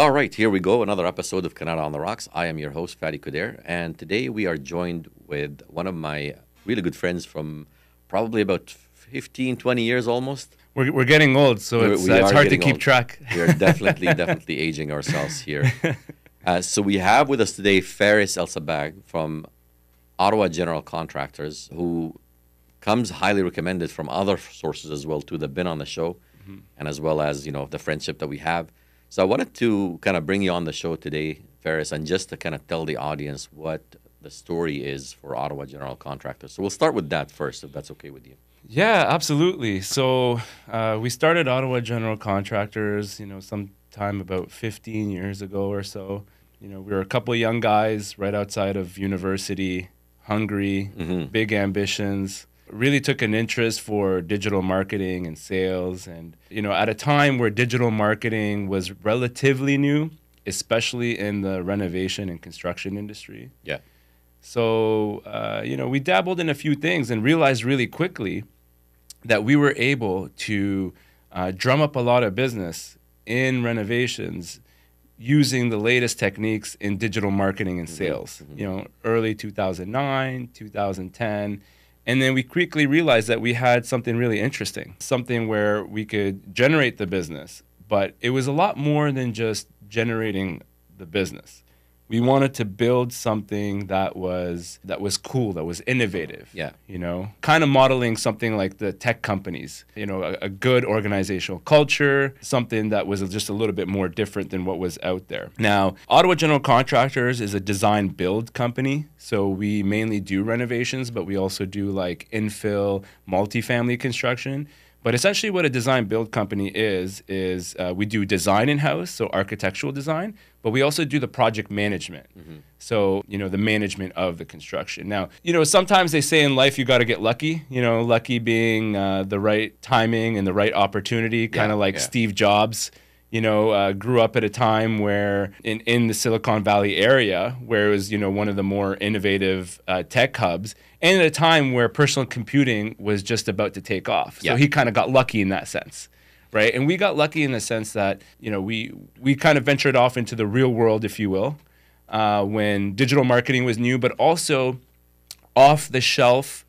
All right, here we go, another episode of Kanata on the Rocks. I am your host, Fadi Kuder, and today we are joined with one of my really good friends from probably about 15, 20 years almost. We're getting old, so it's hard to keep track. We're definitely aging ourselves here. So we have with us today Fares Elsabbagh from Ottawa General Contractors, who comes highly recommended from other sources as well, too, that have been on the show, and as well as, you know, the friendship that we have. So I wanted to kind of bring you on the show today, Fares, and just to kind of tell the audience what the story is for Ottawa General Contractors. So we'll start with that first, if that's okay with you. Yeah, absolutely. So we started Ottawa General Contractors, you know, sometime about 15 years ago or so. You know, we were a couple of young guys right outside of university, hungry, big ambitions. Really took an interest for digital marketing and sales. And, you know, at a time where digital marketing was relatively new, especially in the renovation and construction industry. Yeah. So, you know, we dabbled in a few things and realized really quickly that we were able to drum up a lot of business in renovations using the latest techniques in digital marketing and sales, you know, early 2009, 2010. And then we quickly realized that we had something really interesting, something where we could generate the business, but it was a lot more than just generating the business. We wanted to build something that was cool, that was innovative, you know, kind of modeling something like the tech companies, you know, a good organizational culture, something that was just a little bit more different than what was out there. Now, Ottawa General Contractors is a design build company. So we mainly do renovations, but we also do like infill, multifamily construction. But essentially what a design build company is we do design in-house, so architectural design, but we also do the project management. So, you know, the management of the construction. Now, you know, sometimes they say in life you got to get lucky, you know, lucky being the right timing and the right opportunity, kind of like Steve Jobs, you know, grew up at a time where in the Silicon Valley area, where it was, you know, one of the more innovative tech hubs, and at a time where personal computing was just about to take off. So he kind of got lucky in that sense, right? And we got lucky in the sense that, you know, we kind of ventured off into the real world, if you will, when digital marketing was new, but also off-the-shelf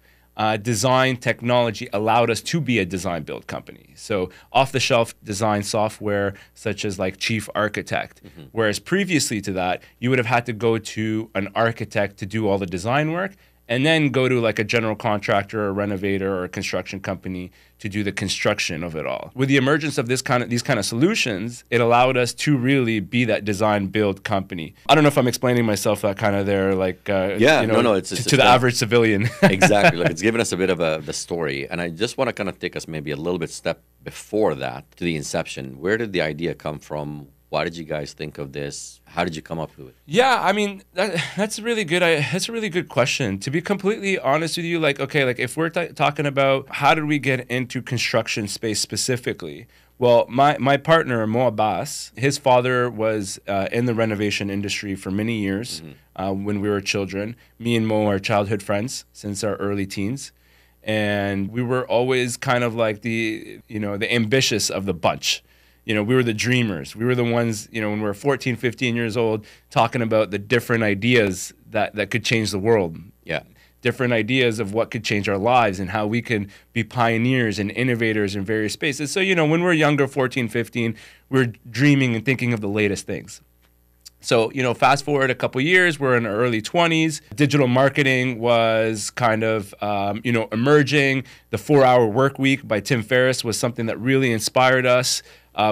design technology allowed us to be a design build company. So off-the-shelf design software such as like Chief Architect, whereas previously to that, you would have had to go to an architect to do all the design work and then go to like a general contractor or a renovator or a construction company to do the construction of it all. With the emergence of these kind of solutions, it allowed us to really be that design build company. I don't know if I'm explaining myself that kind of there, like yeah, you know, no, it's to the average civilian. Exactly, like it's given us a bit of the story, and I just want to kind of take us maybe a little bit step before that to the inception. Where did the idea come from? Why did you guys think of this? How did you come up with it? Yeah, I mean, that's a really good question. To be completely honest with you, like, okay, like if we're talking about how did we get into construction space specifically? Well, my partner, Mo Abbas, his father was in the renovation industry for many years when we were children. Me and Mo are childhood friends since our early teens. And we were always kind of like the, you know, the ambitious of the bunch. You know, we were the dreamers. We were the ones, you know, when we were 14, 15 years old, talking about the different ideas that could change the world. Yeah. Different ideas of what could change our lives and how we can be pioneers and innovators in various spaces. So, you know, when we're younger, 14, 15, we're dreaming and thinking of the latest things. So, you know, fast forward a couple of years, we're in our early 20s. Digital marketing was kind of, you know, emerging. The 4-Hour Work Week by Tim Ferriss was something that really inspired us.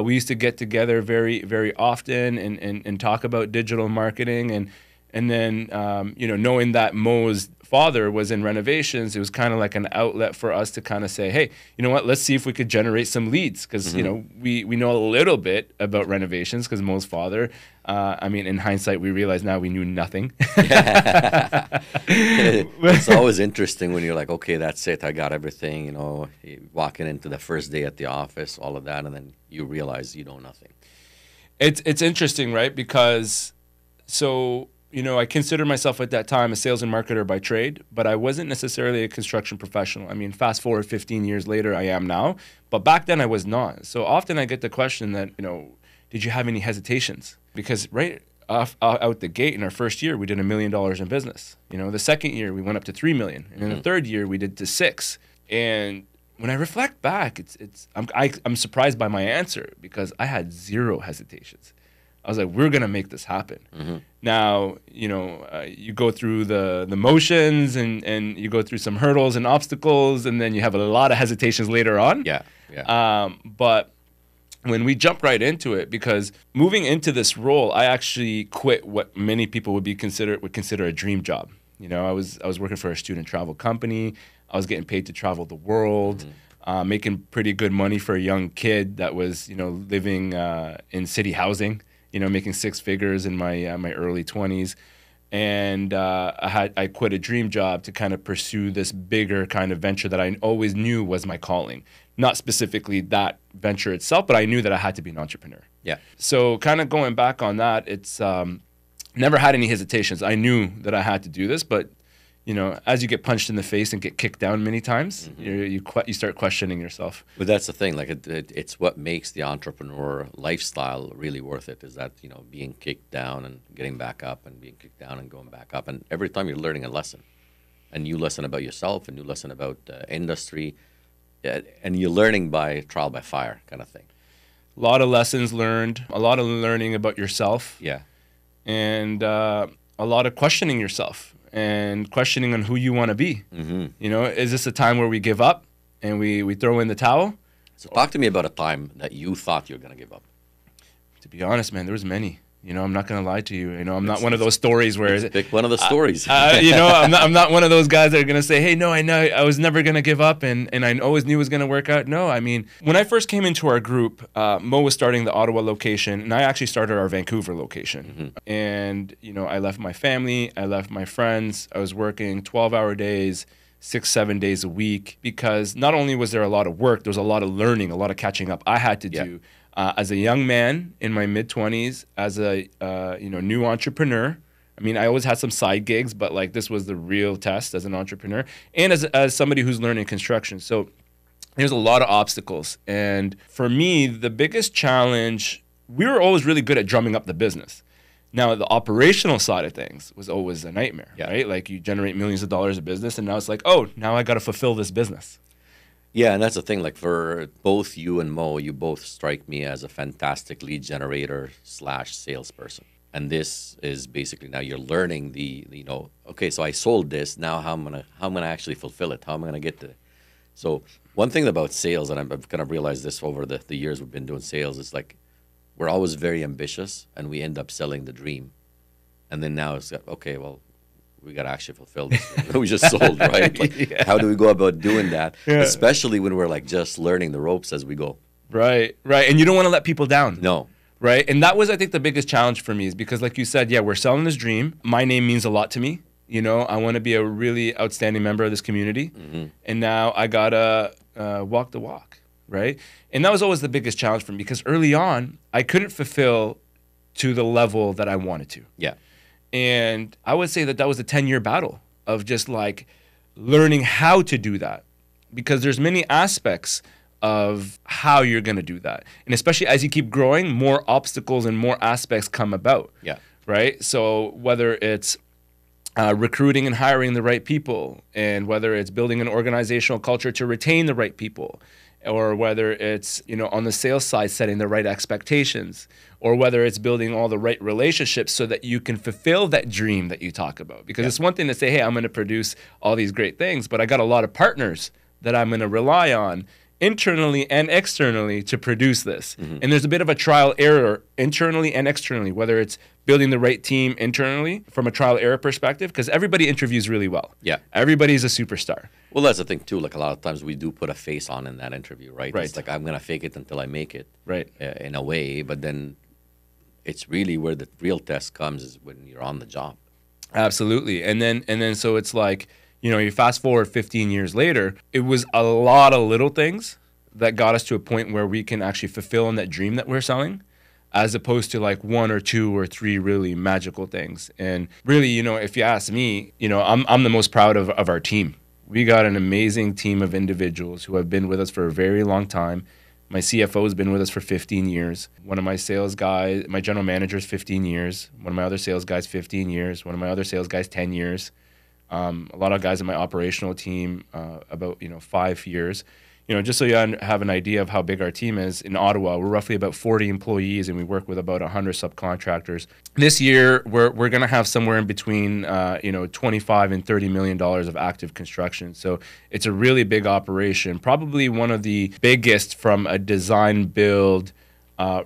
We used to get together very, very often and talk about digital marketing. And then, you know, knowing that Mo's father was in renovations, it was kind of like an outlet for us to kind of say, hey, you know what, let's see if we could generate some leads. Because, you know, we know a little bit about renovations because Mo's father, I mean, in hindsight, we realize now we knew nothing. It's always interesting when you're like, okay, that's it. I got everything, you know, walking into the first day at the office, all of that. And then you realize you know nothing. It's interesting, right? Because so... You know, I considered myself at that time a sales and marketer by trade, but I wasn't necessarily a construction professional. I mean, fast forward 15 years later, I am now, but back then I was not. So often I get the question that, you know, did you have any hesitations? Because right out the gate in our first year, we did $1 million in business. You know, the second year we went up to $3 million, and in the third year we did to $6 million. And when I reflect back, I'm surprised by my answer because I had zero hesitations. I was like, we're gonna make this happen. Now, you know, you go through the motions and you go through some hurdles and obstacles, and then you have a lot of hesitations later on. But when we jump right into it, because moving into this role, I actually quit what many people would consider a dream job. You know, I was working for a student travel company. I was getting paid to travel the world. Making pretty good money for a young kid that was, you know, living in city housing. You know, making six figures in my my early 20s, and I quit a dream job to kind of pursue this bigger kind of venture that I always knew was my calling. Not specifically that venture itself, but I knew that I had to be an entrepreneur. Yeah. So kind of going back on that, it's never had any hesitations. I knew that I had to do this, but you know, as you get punched in the face and get kicked down many times, you start questioning yourself. But that's the thing, like it's what makes the entrepreneur lifestyle really worth it, is that, you know, being kicked down and getting back up and being kicked down and going back up. And every time you're learning a lesson, a new lesson about yourself, a new lesson about industry, and you're learning by trial by fire kind of thing. A lot of lessons learned, a lot of learning about yourself. Yeah. And a lot of questioning yourself. And questioning on who you want to be. You know, is this a time where we give up and we throw in the towel? So talk to me about a time that you thought you were going to give up. To be honest, man, there was many. You know, I'm not going to lie to you. You know, I'm not one of those stories where pick one of the stories. You know, I'm not one of those guys that are going to say, hey, no, I know I was never going to give up, and I always knew it was going to work out. No, I mean, when I first came into our group, Mo was starting the Ottawa location, and I actually started our Vancouver location. And you know, I left my family, I left my friends. I was working 12-hour days, 6-7 days a week, because not only was there a lot of work, there was a lot of learning, a lot of catching up I had to do. As a young man in my mid-20s, as a you know, new entrepreneur, I mean, I always had some side gigs, but like this was the real test as an entrepreneur and as somebody who's learning construction. So there's a lot of obstacles. And for me, the biggest challenge, we were always really good at drumming up the business. Now, the operational side of things was always a nightmare, right? Like you generate millions of dollars of business, and now it's like, oh, now I got to fulfill this business. Yeah, and that's the thing, like for both you and Mo, you both strike me as a fantastic lead generator / salesperson. And this is basically now you're learning the, you know, okay, so I sold this, now how am I gonna actually fulfill it? How am I gonna get to it? So one thing about sales, and I've kind of realized this over the years we've been doing sales, is like we're always very ambitious and we end up selling the dream. And then now it's like, okay, well, we got to actually fulfill this that we just sold, right? Like, how do we go about doing that? Especially when we're like just learning the ropes as we go. Right. And you don't want to let people down. No. Right. And that was, I think, the biggest challenge for me, is because like you said, yeah, we're selling this dream. My name means a lot to me. You know, I want to be a really outstanding member of this community. And now I got to walk the walk, right? And that was always the biggest challenge for me, because early on, I couldn't fulfill to the level that I wanted to. Yeah. And I would say that that was a 10-year battle of just like learning how to do that, because there's many aspects of how you're going to do that. And especially as you keep growing, more obstacles and more aspects come about. Yeah. Right. So whether it's recruiting and hiring the right people, and whether it's building an organizational culture to retain the right people, or whether it's, you know, on the sales side, setting the right expectations, or whether it's building all the right relationships so that you can fulfill that dream that you talk about. Because it's one thing to say, hey, I'm going to produce all these great things, but I got a lot of partners that I'm going to rely on internally and externally to produce this. And there's a bit of a trial error internally and externally, whether it's building the right team internally from a trial error perspective, because everybody interviews really well. Yeah. Everybody's a superstar. Well, that's the thing too. Like a lot of times we do put a face on in that interview, right? It's like, I'm going to fake it until I make it. In a way, but then it's really where the real test comes, is when you're on the job. Absolutely. And then so it's like, you know, you fast forward 15 years later, it was a lot of little things that got us to a point where we can actually fulfill on that dream that we're selling, as opposed to like one or two or three really magical things. And really, you know, if you ask me, you know, I'm the most proud of our team. We got an amazing team of individuals who have been with us for a very long time. My CFO has been with us for 15 years. One of my sales guys, my general manager is 15 years. One of my other sales guys, 15 years. One of my other sales guys, 10 years. A lot of guys in my operational team, about 5 years. Just so you have an idea of how big our team is, in Ottawa, we're roughly about 40 employees and we work with about 100 subcontractors. This year, we're going to have somewhere in between, $25 and $30 million of active construction. So it's a really big operation, probably one of the biggest from a design build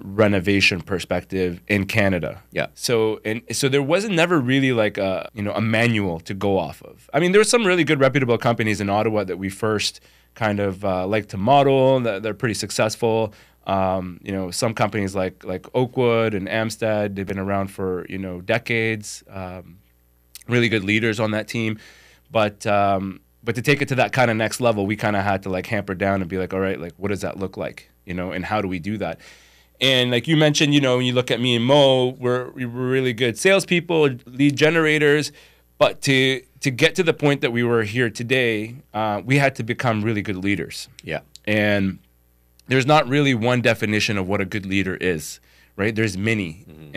renovation perspective in Canada. Yeah. So there wasn't never really like a manual to go off of. I mean, there were some really good reputable companies in Ottawa that we first kind of like to model. They're pretty successful. Some companies like Oakwood and Amstead, they've been around for decades. Really good leaders on that team, but to take it to that kind of next level, we kind of had to like hamper down and be like, all right, like what does that look like, and how do we do that? And like you mentioned, when you look at me and Mo, we were really good salespeople, lead generators, but to get to the point that we were here today, we had to become really good leaders. Yeah. And there's not really one definition of what a good leader is, right? There's many. Mm-hmm.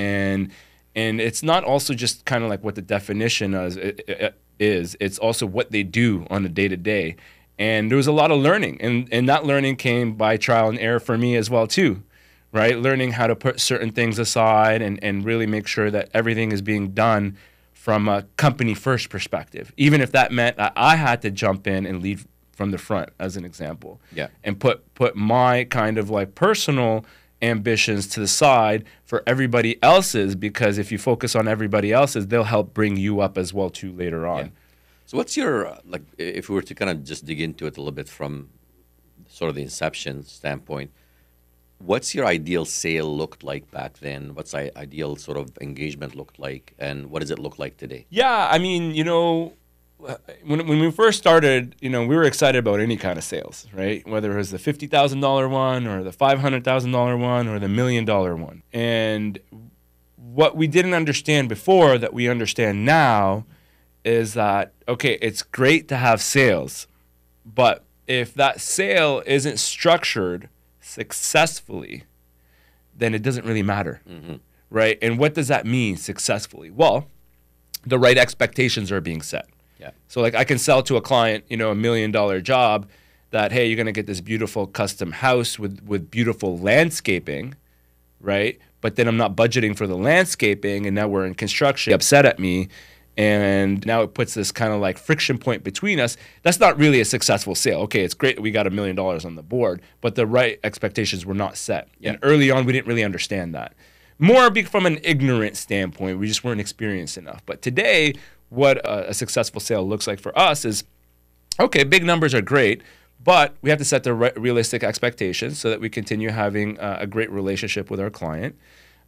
And it's not also just kind of like what the definition is. It's also what they do on a day-to-day. And there was a lot of learning. And that learning came by trial and error for me as well too, right? Learning how to put certain things aside and really make sure that everything is being done from a company first perspective, even if that meant that I had to jump in and lead from the front, as an example, yeah, and put my kind of like personal ambitions to the side for everybody else's, because if you focus on everybody else's, they'll help bring you up as well too later on. Yeah. So what's your, like, if we were to kind of just dig into it a little bit from sort of the inception standpoint, what's your ideal sale looked like back then? What's ideal sort of engagement looked like? And what does it look like today? Yeah, I mean, when we first started, we were excited about any kind of sales, right? Whether it was the $50,000 one or the $500,000 one or the $1 million one. And what we didn't understand before that we understand now is that, okay, it's great to have sales, but if that sale isn't structured successfully, then it doesn't really matter, mm-hmm. right? And what does that mean, successfully? Well, the right expectations are being set. Yeah. So like I can sell to a client, $1 million job that, hey, you're gonna get this beautiful custom house with beautiful landscaping, right? But then I'm not budgeting for the landscaping and now we're in construction, upset at me. And now it puts this kind of like friction point between us. That's not really a successful sale. Okay, it's great that we got $1 million on the board, but the right expectations were not set. Yeah. And early on, we didn't really understand that. More from an ignorant standpoint, we just weren't experienced enough. But today, what a successful sale looks like for us is, okay, big numbers are great, but we have to set the right realistic expectations so that we continue having a great relationship with our client.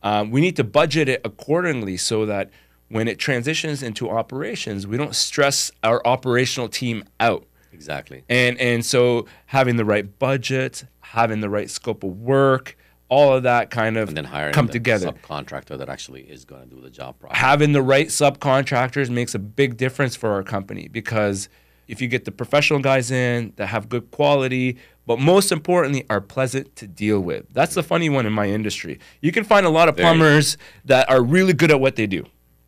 We need to budget it accordingly so that when it transitions into operations, we don't stress our operational team out. Exactly. And so having the right budget, having the right scope of work, all of that kind of come together. And then hiring the subcontractor that actually is going to do the job properly. Having the right subcontractors makes a big difference for our company, because if you get the professional guys in that have good quality, but most importantly, are pleasant to deal with. That's the funny one in my industry. You can find a lot of plumbers that are really good at what they do.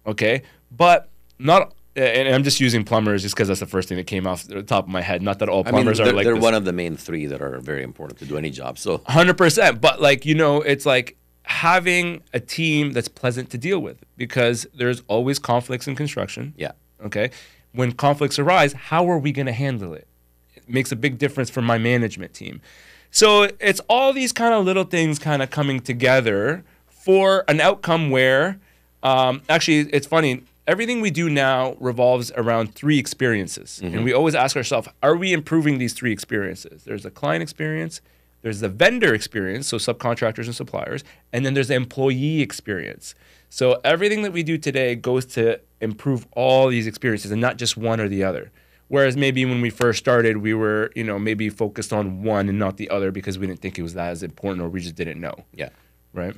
Okay, but not, and I'm just using plumbers just because that's the first thing that came off the top of my head. Not that all plumbers are like this. They're one of the main three that are very important to do any job. So 100%. But like, it's like having a team that's pleasant to deal with, because there's always conflicts in construction. Yeah. Okay. When conflicts arise, how are we going to handle it? It makes a big difference for my management team. So it's all these kind of little things kind of coming together for an outcome where, actually, it's funny. Everything we do now revolves around 3 experiences. Mm-hmm. And we always ask ourselves, are we improving these 3 experiences? There's the client experience, there's the vendor experience, so subcontractors and suppliers, and then there's the employee experience. So everything that we do today goes to improve all these experiences and not just one or the other. Whereas maybe when we first started, we were, maybe focused on one and not the other because we didn't think it was that as important, or we just didn't know. Yeah. Right?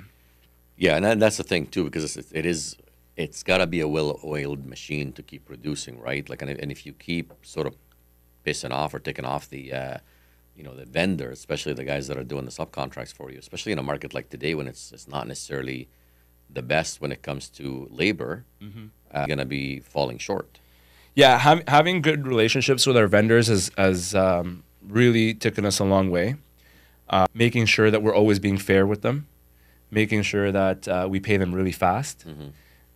Yeah, and that's the thing too, because it's got to be a well-oiled machine to keep producing, right? Like, and if you keep sort of pissing off or taking off you know, the vendor, especially the guys that are doing the subcontracts for you, especially in a market like today when it's not necessarily the best when it comes to labor, going to be falling short. Yeah, having good relationships with our vendors has really taken us a long way. Making sure that we're always being fair with them, making sure that we pay them really fast,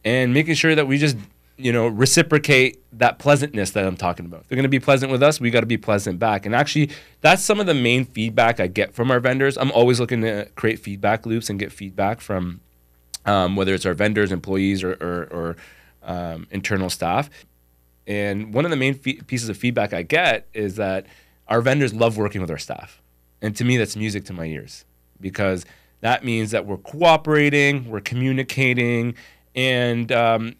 and making sure that we just, you know, reciprocate that pleasantness that I'm talking about. If they're going to be pleasant with us, we got to be pleasant back. And actually, that's some of the main feedback I get from our vendors. I'm always looking to create feedback loops and get feedback from whether it's our vendors, employees, or internal staff. And one of the main pieces of feedback I get is that our vendors love working with our staff. And to me, that's music to my ears, because that means that we're cooperating, we're communicating, and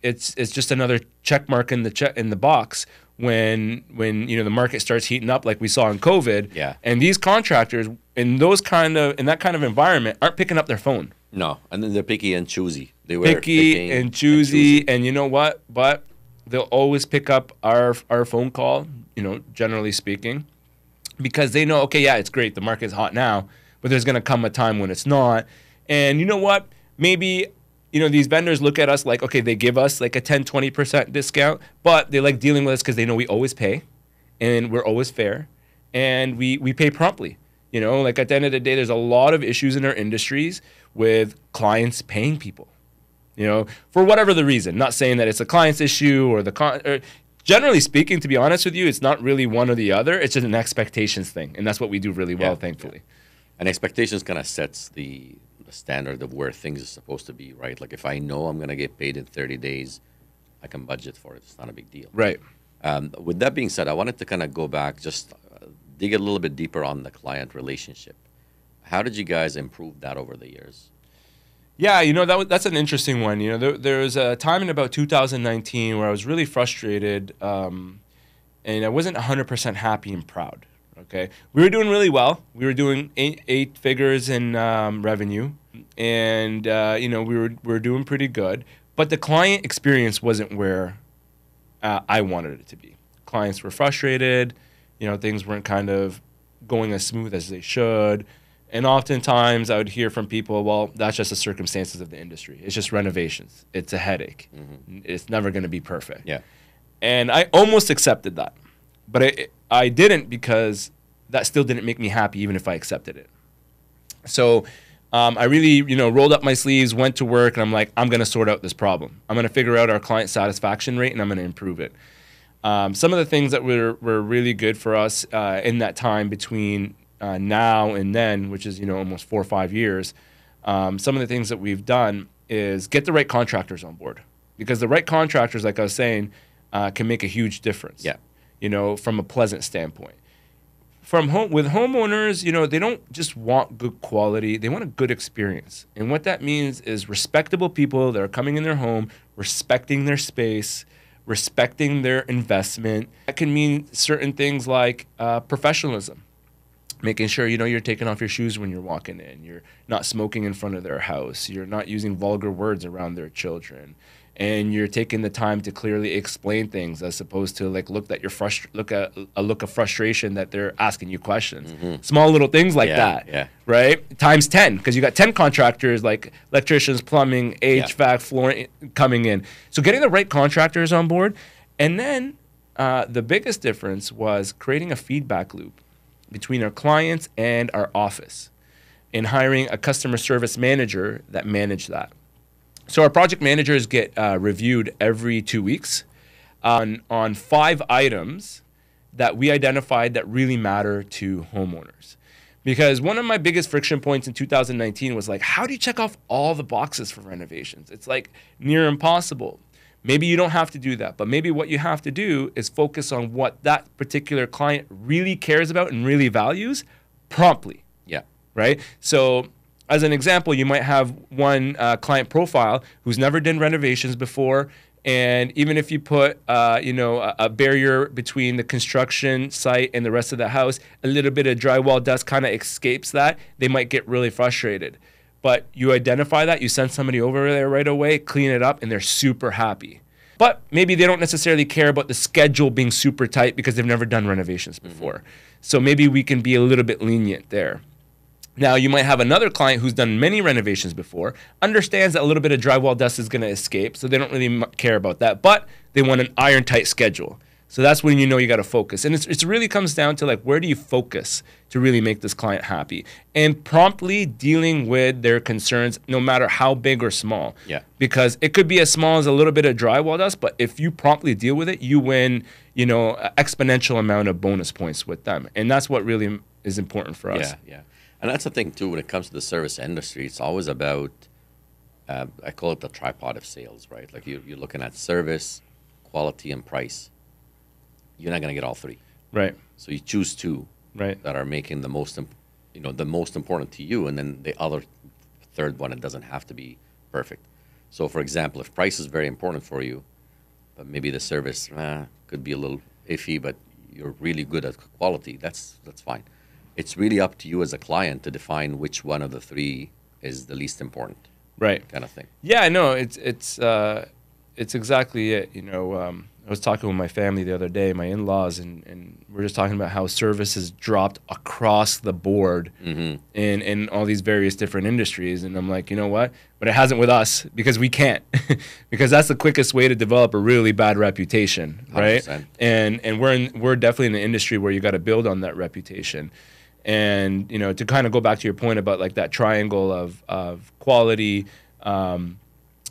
it's just another check mark in the box when you know the market starts heating up like we saw in COVID. Yeah. And these contractors in those kind of environment aren't picking up their phone. No, and then they're picky and choosy. They were picky and choosy, and you know what? But they'll always pick up our phone call, you know, generally speaking, because they know, okay, yeah, it's great, the market's hot now, but there's going to come a time when it's not. And you know what? Maybe, you know, these vendors look at us like, okay, they give us like a 10, 20% discount, but they like dealing with us because they know we always pay and we're always fair and we pay promptly. You know, like at the end of the day, there's a lot of issues in our industries with clients paying people, you know, for whatever the reason. Not saying that it's a client's issue or the generally speaking, to be honest with you, it's not really one or the other. It's just an expectations thing, and that's what we do really well, thankfully. Yeah. And expectations kind of sets the standard of where things are supposed to be, right? Like if I know I'm going to get paid in 30 days, I can budget for it. It's not a big deal. Right. With that being said, I wanted to kind of go back, just dig a little bit deeper on the client relationship. How did you guys improve that over the years? Yeah, you know, that's an interesting one. You know, there was a time in about 2019 where I was really frustrated and I wasn't 100% happy and proud, okay? We were doing really well. We were doing eight figures in revenue and, you know, we were doing pretty good. But the client experience wasn't where I wanted it to be. Clients were frustrated. You know, things weren't kind of going as smooth as they should. And oftentimes I would hear from people, well, that's just the circumstances of the industry. It's just renovations. It's a headache. It's never going to be perfect. Yeah. And I almost accepted that. But I didn't, because that still didn't make me happy even if I accepted it. So I really, you know, rolled up my sleeves, went to work, and I'm like, I'm going to sort out this problem. I'm going to figure out our client satisfaction rate, and I'm going to improve it. Some of the things that were really good for us in that time between now and then, which is, you know, almost 4 or 5 years, some of the things that we've done is get the right contractors on board, because the right contractors, like I was saying, can make a huge difference. Yeah. You know, from a pleasant standpoint. With homeowners, you know, they don't just want good quality, they want a good experience. And what that means is respectable people that are coming in their home, respecting their space, respecting their investment. That can mean certain things like professionalism. Making sure, you know, you're taking off your shoes when you're walking in. You're not smoking in front of their house. You're not using vulgar words around their children. And you're taking the time to clearly explain things, as opposed to like look of frustration that they're asking you questions. Small little things like that. Yeah. Right? Times 10, because you got 10 contractors like electricians, plumbing, HVAC, flooring coming in. So getting the right contractors on board. And then the biggest difference was creating a feedback loop between our clients and our office, and hiring a customer service manager that managed that. So our project managers get reviewed every 2 weeks on 5 items that we identified that really matter to homeowners. Because one of my biggest friction points in 2019 was like, how do you check off all the boxes for renovations? It's like near impossible. Maybe you don't have to do that, but maybe what you have to do is focus on what that particular client really cares about and really values promptly. Yeah. Right? So as an example, you might have one client profile who's never done renovations before, and even if you put you know, a barrier between the construction site and the rest of the house, a little bit of drywall dust kind of escapes that, they might get really frustrated. But you identify that, you send somebody over there right away, clean it up, and they're super happy. But maybe they don't necessarily care about the schedule being super tight because they've never done renovations before. Mm-hmm. So maybe we can be a little bit lenient there. Now, you might have another client who's done many renovations before, understands that a little bit of drywall dust is going to escape, so they don't really care about that, but they want an iron-tight schedule. So that's when you know you got to focus. And it really comes down to, like, where do you focus to really make this client happy? And promptly dealing with their concerns, no matter how big or small. Yeah. Because it could be as small as a little bit of drywall dust, but if you promptly deal with it, you win, you know, an exponential amount of bonus points with them. And that's what really is important for us. Yeah, yeah. And that's the thing, too, when it comes to the service industry, it's always about, I call it the tripod of sales, right? Like, you're looking at service, quality, and price. You're not going to get all three, right? So you choose two, right, that are making the most, you know, the most important to you, and then the other third one, it doesn't have to be perfect. So, for example, if price is very important for you, but maybe the service could be a little iffy, but you're really good at quality, that's fine. It's really up to you as a client to define which one of the three is the least important, right? Kind of thing. Yeah, no, it's exactly it, you know. I was talking with my family the other day, my in-laws, and we're just talking about how service has dropped across the board in all these various different industries. And I'm like, you know what? But it hasn't with us because we can't. Because that's the quickest way to develop a really bad reputation, right? 100%. And we're definitely in an industry where you got to build on that reputation. And, you know, to kind of go back to your point about, like, that triangle of quality,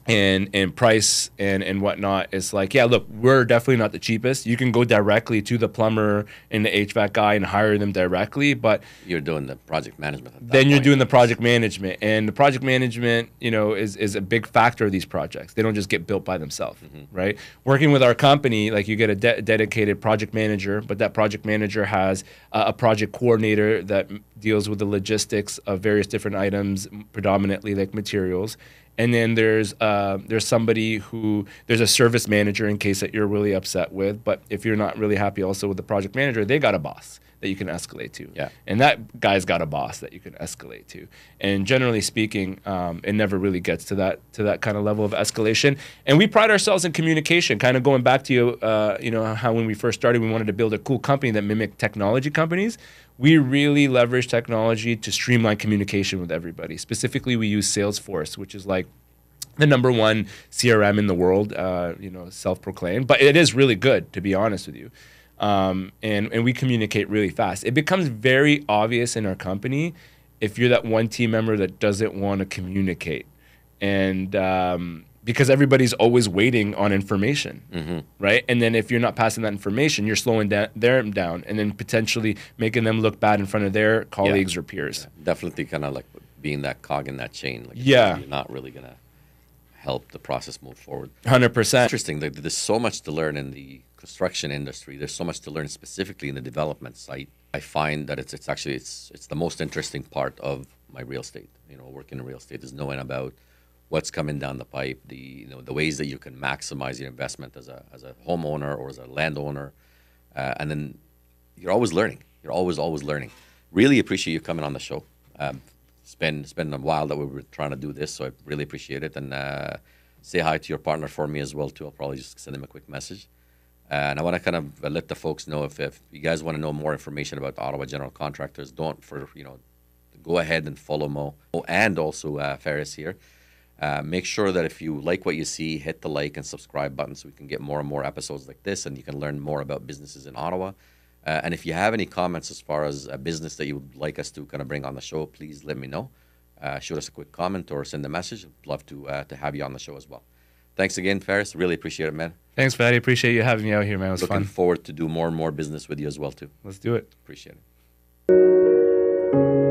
and price and whatnot, it's like, yeah, look, we're definitely not the cheapest. You can go directly to the plumber and the HVAC guy and hire them directly, but you're doing the project management. Then you're doing the project management, and the project management, you know, is a big factor of these projects. They don't just get built by themselves, right? Working with our company, like, you get a dedicated project manager, but that project manager has a project coordinator that deals with the logistics of various different items, predominantly like materials. And then there's somebody who, there's a service manager in case that you're really upset with. But if you're not really happy also with the project manager, they got a boss that you can escalate to. Yeah. And that guy's got a boss that you can escalate to. And generally speaking, it never really gets to that kind of level of escalation. And we pride ourselves in communication, kind of going back to you, you know, how when we first started, we wanted to build a cool company that mimicked technology companies. We really leverage technology to streamline communication with everybody. Specifically, we use Salesforce, which is like the #1 CRM in the world, you know, self-proclaimed. But it is really good, to be honest with you. And we communicate really fast. It becomes very obvious in our company if you're that one team member that doesn't want to communicate. And because everybody's always waiting on information, right? And then if you're not passing that information, you're slowing them down and then potentially making them look bad in front of their colleagues or peers. Yeah. Definitely kind of like being that cog in that chain. Like, you're not really going to help the process move forward. 100%. It's interesting. There's so much to learn in the construction industry. There's so much to learn specifically in the development site. I find that it's actually the most interesting part of my real estate. You know, working in real estate is knowing about what's coming down the pipe, the ways that you can maximize your investment as a homeowner or as a landowner, and then you're always learning. You're always learning. Really appreciate you coming on the show. It's been a while that we were trying to do this, so I really appreciate it. And say hi to your partner for me as well too. I'll probably just send him a quick message. And I want to kind of let the folks know if you guys want to know more information about the Ottawa General Contractors, go ahead and follow Mo and also Fares here. Make sure that if you like what you see, hit the like and subscribe button so we can get more and more episodes like this, and you can learn more about businesses in Ottawa. And if you have any comments as far as a business that you would like us to kind of bring on the show, please let me know. Shoot us a quick comment or send a message. I'd love to have you on the show as well. Thanks again, Fares. Really appreciate it, man. Thanks, Fadi. Appreciate you having me out here, man. It was fun. Looking forward to do more and more business with you as well, too. Let's do it. Appreciate it.